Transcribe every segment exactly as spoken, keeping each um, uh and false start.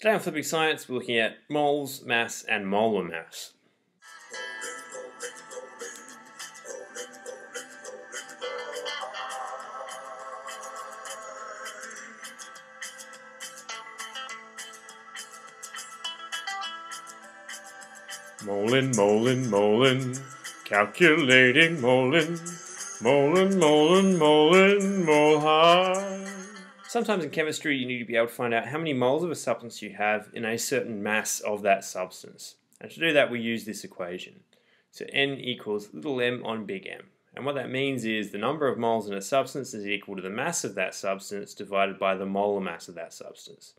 Today on Flipping Science, we're looking at moles, mass, and molar mass. Molin, molin, molin, calculating molin, molin, molin, molin, mol high. Sometimes in chemistry you need to be able to find out how many moles of a substance you have in a certain mass of that substance. And to do that we use this equation. So N equals little m on big M. And what that means is the number of moles in a substance is equal to the mass of that substance divided by the molar mass of that substance.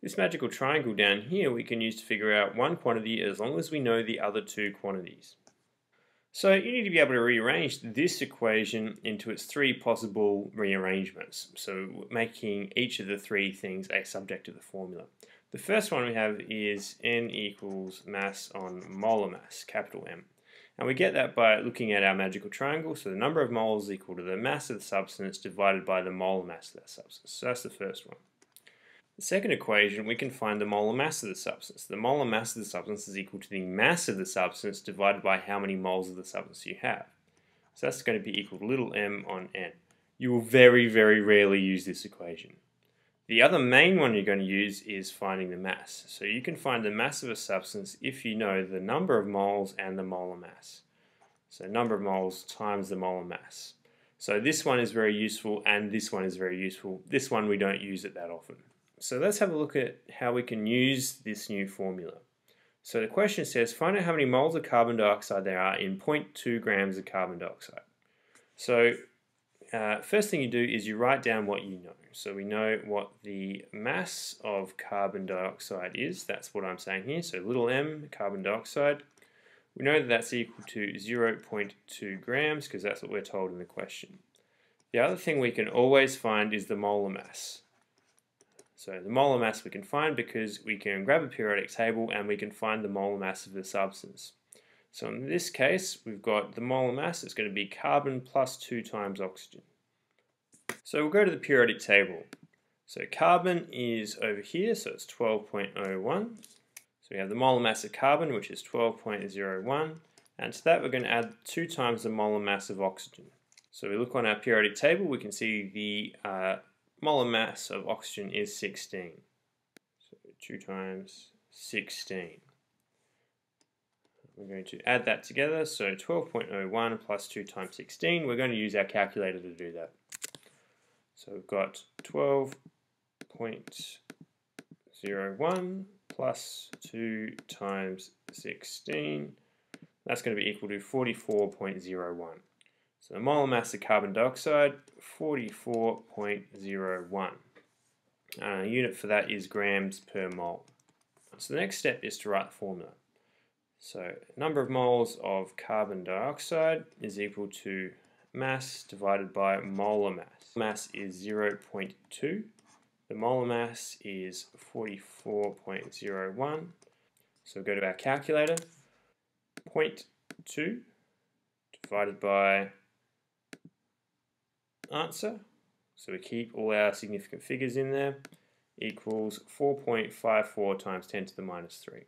This magical triangle down here we can use to figure out one quantity as long as we know the other two quantities. So you need to be able to rearrange this equation into its three possible rearrangements, so making each of the three things a subject of the formula. The first one we have is N equals mass on molar mass, capital M. And we get that by looking at our magical triangle, so the number of moles is equal to the mass of the substance divided by the molar mass of that substance. So that's the first one. The second equation, we can find the molar mass of the substance. The molar mass of the substance is equal to the mass of the substance divided by how many moles of the substance you have. So that's going to be equal to little m on N. You will very, very rarely use this equation. The other main one you're going to use is finding the mass. So you can find the mass of a substance if you know the number of moles and the molar mass. So number of moles times the molar mass. So this one is very useful and this one is very useful. This one we don't use it that often. So let's have a look at how we can use this new formula. So the question says, find out how many moles of carbon dioxide there are in zero point two grams of carbon dioxide. So uh, first thing you do is you write down what you know. So we know what the mass of carbon dioxide is. That's what I'm saying here. So little m, carbon dioxide. We know that that's equal to zero point two grams because that's what we're told in the question. The other thing we can always find is the molar mass. So the molar mass we can find because we can grab a periodic table and we can find the molar mass of the substance. So in this case we've got the molar mass is going to be carbon plus two times oxygen. So we'll go to the periodic table. So carbon is over here, so it's twelve point zero one. So we have the molar mass of carbon, which is twelve point zero one, and to that we're going to add two times the molar mass of oxygen. So we look on our periodic table, we can see the uh, molar mass of oxygen is sixteen. So two times sixteen. We're going to add that together, so twelve point zero one plus two times sixteen. We're going to use our calculator to do that. So we've got twelve point zero one plus two times sixteen. That's going to be equal to forty-four point zero one. So the molar mass of carbon dioxide, forty-four point zero one. Our unit for that is grams per mole. So the next step is to write the formula. So number of moles of carbon dioxide is equal to mass divided by molar mass. Mass is zero point two. The molar mass is forty-four point zero one. So we'll go to our calculator. zero point two divided by answer, so we keep all our significant figures in there, equals four point five four times ten to the minus three.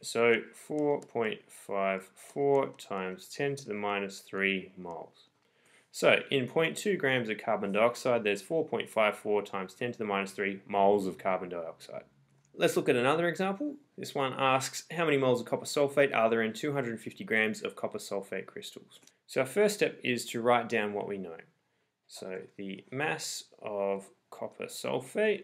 So four point five four times ten to the minus three moles. So in zero point two grams of carbon dioxide there's four point five four times ten to the minus three moles of carbon dioxide. Let's look at another example. This one asks how many moles of copper sulfate are there in two hundred fifty grams of copper sulfate crystals. So our first step is to write down what we know. So the mass of copper sulfate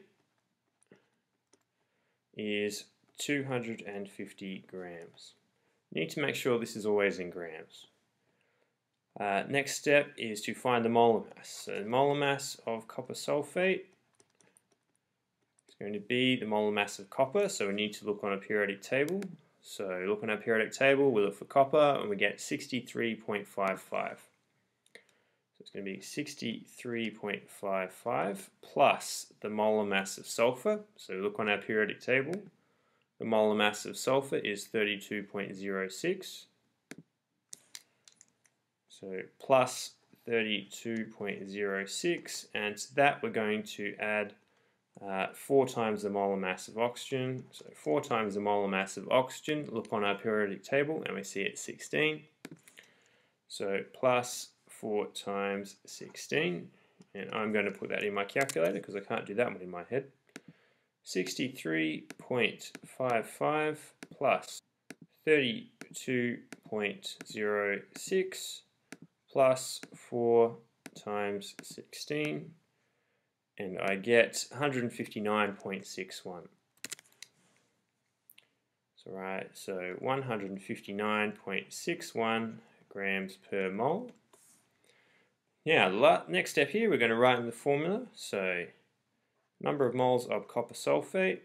is two hundred fifty grams. You need to make sure this is always in grams. Uh, next step is to find the molar mass. So the molar mass of copper sulfate is going to be the molar mass of copper, so we need to look on a periodic table. So look on our periodic table, we look for copper and we get sixty-three point five five. So it's going to be sixty-three point five five plus the molar mass of sulfur. So look on our periodic table. The molar mass of sulfur is thirty-two point zero six. So plus thirty-two point zero six, and to that we're going to add uh, four times the molar mass of oxygen. So four times the molar mass of oxygen, look on our periodic table and we see it's sixteen. So plus four times sixteen, and I'm going to put that in my calculator because I can't do that one in my head. sixty-three point five five plus thirty-two point zero six plus four times sixteen, and I get one hundred fifty-nine point six one. So right, so one hundred fifty-nine point six one grams per mole. Now, next step here, we're going to write in the formula. So number of moles of copper sulfate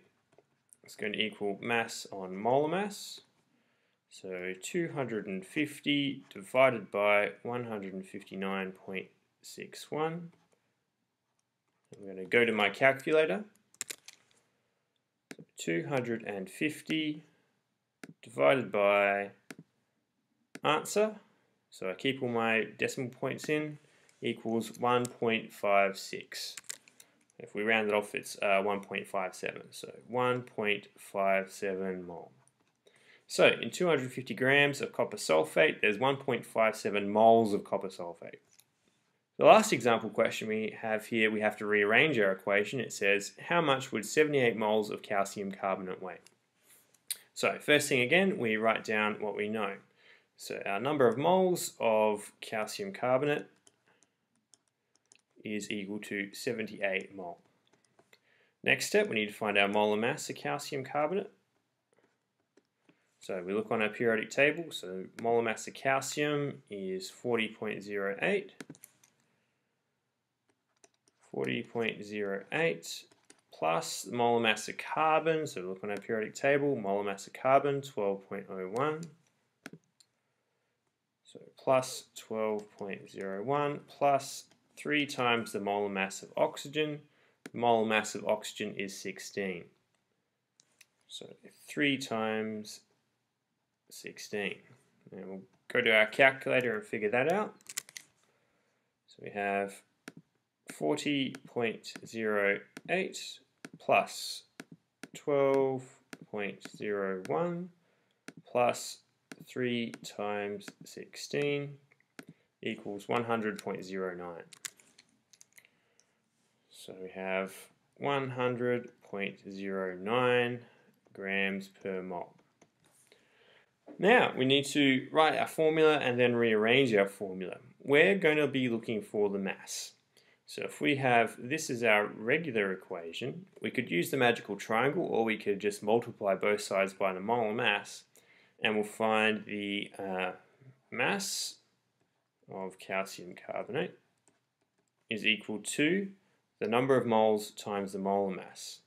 is going to equal mass on molar mass. So two hundred fifty divided by one hundred fifty-nine point six one. I'm going to go to my calculator. two hundred fifty divided by answer, so I keep all my decimal points in, equals one point five six. If we round it off, it's uh, one point five seven, so one point five seven mole. So in two hundred fifty grams of copper sulfate, there's one point five seven moles of copper sulfate. The last example question we have here, we have to rearrange our equation. It says, how much would seventy-eight moles of calcium carbonate weigh? So first thing again, we write down what we know. So our number of moles of calcium carbonate is equal to seventy-eight mole. Next step, we need to find our molar mass of calcium carbonate. So we look on our periodic table, so molar mass of calcium is forty point zero eight. forty point zero eight plus molar mass of carbon, so we look on our periodic table, molar mass of carbon, twelve point zero one. So plus twelve point zero one plus three times the molar mass of oxygen. The molar mass of oxygen is sixteen. So three times sixteen. And we'll go to our calculator and figure that out. So we have forty point zero eight plus twelve point zero one plus three times sixteen equals one hundred point zero nine. So we have one hundred point zero nine grams per mole. Now we need to write our formula and then rearrange our formula. We're going to be looking for the mass. So if we have, this is our regular equation, we could use the magical triangle or we could just multiply both sides by the molar mass and we'll find the uh, mass of calcium carbonate is equal to the number of moles times the molar mass.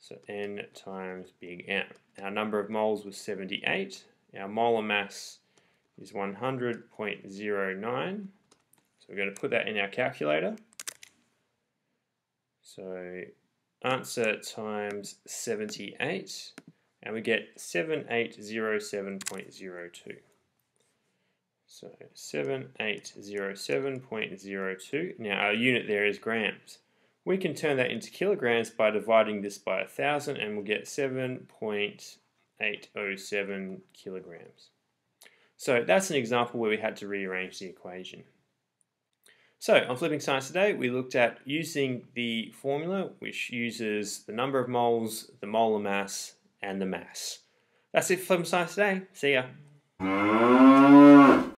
So N times big M. Our number of moles was seventy-eight. Our molar mass is one hundred point zero nine. So we're going to put that in our calculator. So answer times seventy-eight, and we get seven eight zero seven point zero two. So seven eight zero seven point zero two. Now our unit there is grams. We can turn that into kilograms by dividing this by one thousand, and we'll get seven point eight zero seven kilograms. So that's an example where we had to rearrange the equation. So on Flipping Science today, we looked at using the formula which uses the number of moles, the molar mass, and the mass. That's it for Flipping Science today. See ya.